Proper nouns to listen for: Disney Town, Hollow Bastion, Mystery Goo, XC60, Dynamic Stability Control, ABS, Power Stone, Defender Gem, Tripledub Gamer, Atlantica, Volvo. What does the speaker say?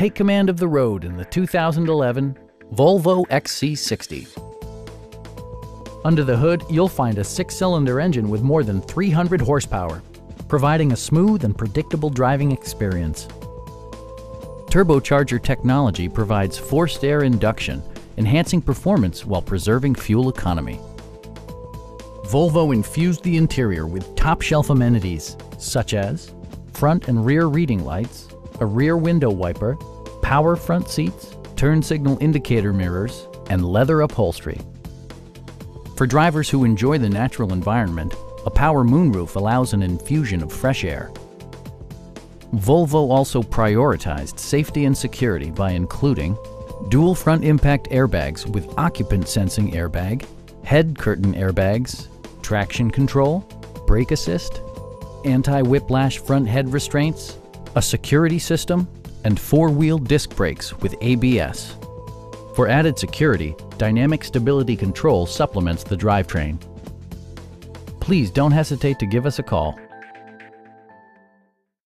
Take command of the road in the 2011 Volvo XC60. Under the hood, you'll find a 6-cylinder engine with more than 300 horsepower, providing a smooth and predictable driving experience. Turbocharger technology provides forced air induction, enhancing performance while preserving fuel economy. Volvo infused the interior with top-shelf amenities such as front and rear reading lights, a rear window wiper, power front seats, turn signal indicator mirrors, and leather upholstery. For drivers who enjoy the natural environment, a power moonroof allows an infusion of fresh air. Volvo also prioritized safety and security by including dual front impact airbags with occupant sensing airbag, head curtain airbags, traction control, brake assist, anti-whiplash front head restraints, a security system, and 4-wheel disc brakes with ABS. For added security, dynamic stability control supplements the drivetrain. Please don't hesitate to give us a call.